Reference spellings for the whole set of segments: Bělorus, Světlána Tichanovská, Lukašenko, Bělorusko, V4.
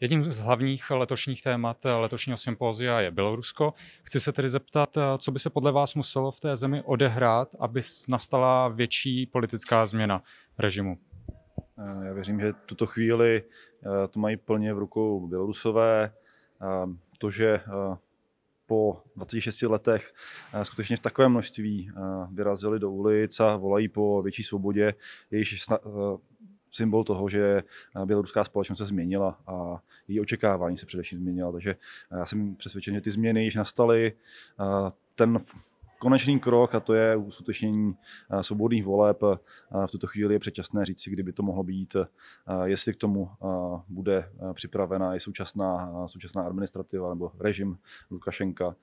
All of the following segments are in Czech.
Jedním z hlavních letošních témat letošního sympózia je Bělorusko. Chci se tedy zeptat, co by se podle vás muselo v té zemi odehrát, aby nastala větší politická změna režimu? Já věřím, že tuto chvíli to mají plně v rukou Bělorusové. To, že po 26 letech skutečně v takovém množství vyrazili do ulic a volají po větší svobodě, je již symbol toho, že běloruská společnost se změnila a její očekávání se především změnila. Takže já jsem přesvědčen, že ty změny již nastaly. Ten konečný krok, a to je uskutečnění svobodných voleb, v tuto chvíli je předčasné říct si, kdyby to mohlo být, jestli k tomu bude připravena i současná administrativa nebo režim Lukašenka.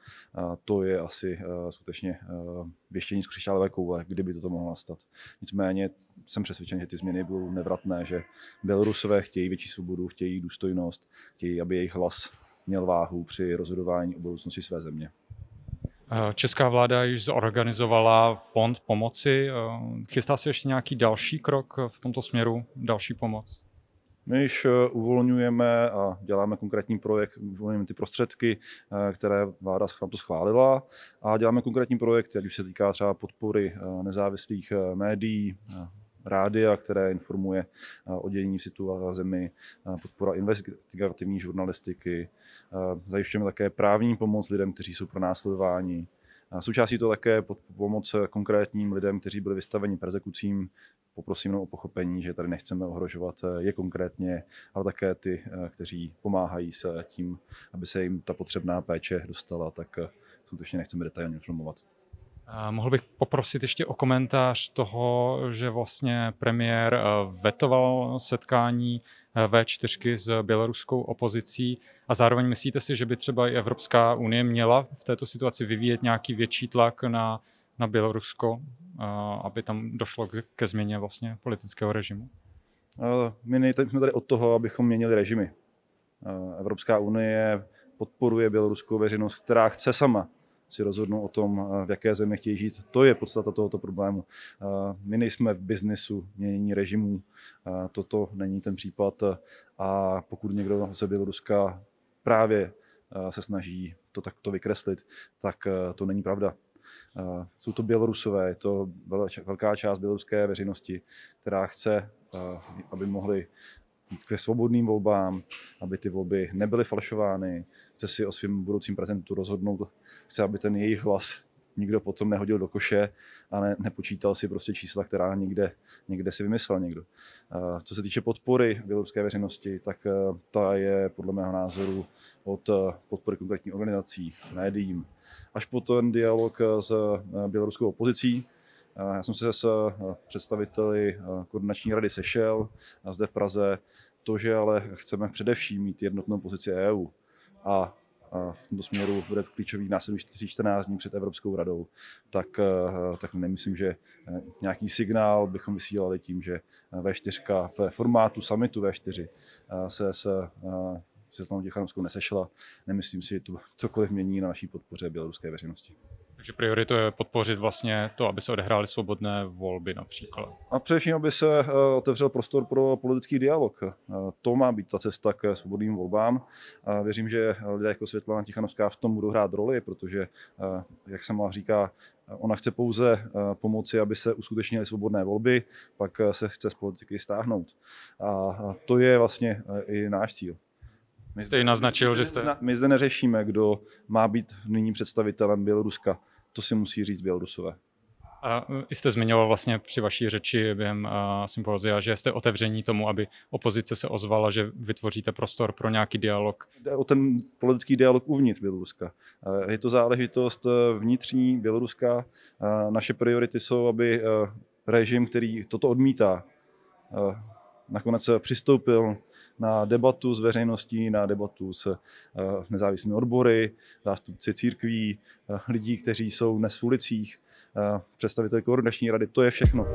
To je asi skutečně věštění z křišťálové koule, kdyby to mohlo nastat. Nicméně jsem přesvědčen, že ty změny budou nevratné, že Bělorusové chtějí větší svobodu, chtějí důstojnost, chtějí, aby jejich hlas měl váhu při rozhodování o budoucnosti své země. Česká vláda již zorganizovala fond pomoci. Chystá se ještě nějaký další krok v tomto směru, další pomoc? My již uvolňujeme a děláme konkrétní projekt, uvolňujeme ty prostředky, které vláda schválila, a děláme konkrétní projekt, který už se týká třeba podpory nezávislých médií, rádia, které informuje o dění v situaci v zemi, podpora investigativní žurnalistiky. Zajišťujeme také právní pomoc lidem, kteří jsou pronásledováni. Součástí to také pomoc konkrétním lidem, kteří byli vystaveni perzekucím. Poprosím o pochopení, že tady nechceme ohrožovat je konkrétně, ale také ty, kteří pomáhají se tím, aby se jim ta potřebná péče dostala, tak skutečně nechceme detailně informovat. Mohl bych poprosit ještě o komentář toho, že vlastně premiér vetoval setkání V4 s běloruskou opozicí, a zároveň myslíte si, že by třeba i Evropská unie měla v této situaci vyvíjet nějaký větší tlak na Bělorusko, aby tam došlo ke změně vlastně politického režimu? My nejsme tady od toho, abychom měnili režimy. Evropská unie podporuje běloruskou veřejnost, která chce sama si rozhodnou o tom, v jaké zemi chtějí žít. To je podstata tohoto problému. My nejsme v biznesu měnění režimů. Toto není ten případ. A pokud někdo ze Běloruska právě se snaží to takto vykreslit, tak to není pravda. Jsou to Bělorusové, je to velká část běloruské veřejnosti, která chce, aby mohli jít ke svobodným volbám, aby ty volby nebyly falšovány, chce si o svém budoucím prezidentu rozhodnout, chce, aby ten jejich hlas nikdo potom nehodil do koše a nepočítal si prostě čísla, která někde si vymyslel někdo. Co se týče podpory běloruské veřejnosti, tak ta je podle mého názoru od podpory konkrétních organizací, médiím, až po ten dialog s běloruskou opozicí. Já jsem se s představiteli koordinační rady sešel zde v Praze. To, že ale chceme především mít jednotnou pozici EU, a v tomto směru bude klíčový následující 14 dní před Evropskou radou, tak nemyslím, že nějaký signál bychom vysílali tím, že V4 v formátu summitu V4 se Světlanou Tichanovskou nesešla. Nemyslím si, že to cokoliv mění na naší podpoře běloruské veřejnosti. Takže prioritou je podpořit vlastně to, aby se odehrály svobodné volby například. A především, aby se otevřel prostor pro politický dialog. To má být ta cesta k svobodným volbám. Věřím, že lidé jako Světlána Tichanovská v tom budou hrát roli, protože, jak sama říká, ona chce pouze pomoci, aby se uskutečnily svobodné volby, pak se chce z politiky stáhnout. A to je vlastně i náš cíl. My zde neřešíme, kdo má být nyní představitelem Běloruska. To si musí říct Bělorusové. A jste zmiňoval vlastně při vaší řeči během sympózia, že jste otevření tomu, aby opozice se ozvala, že vytvoříte prostor pro nějaký dialog. Jde o ten politický dialog uvnitř Běloruska. Je to záležitost vnitřní Běloruska. Naše priority jsou, aby režim, který toto odmítá, nakonec přistoupil na debatu s veřejností, na debatu s nezávislými odbory, zástupci církví, lidí, kteří jsou dnes v ulicích, představitelé koordinační rady, to je všechno.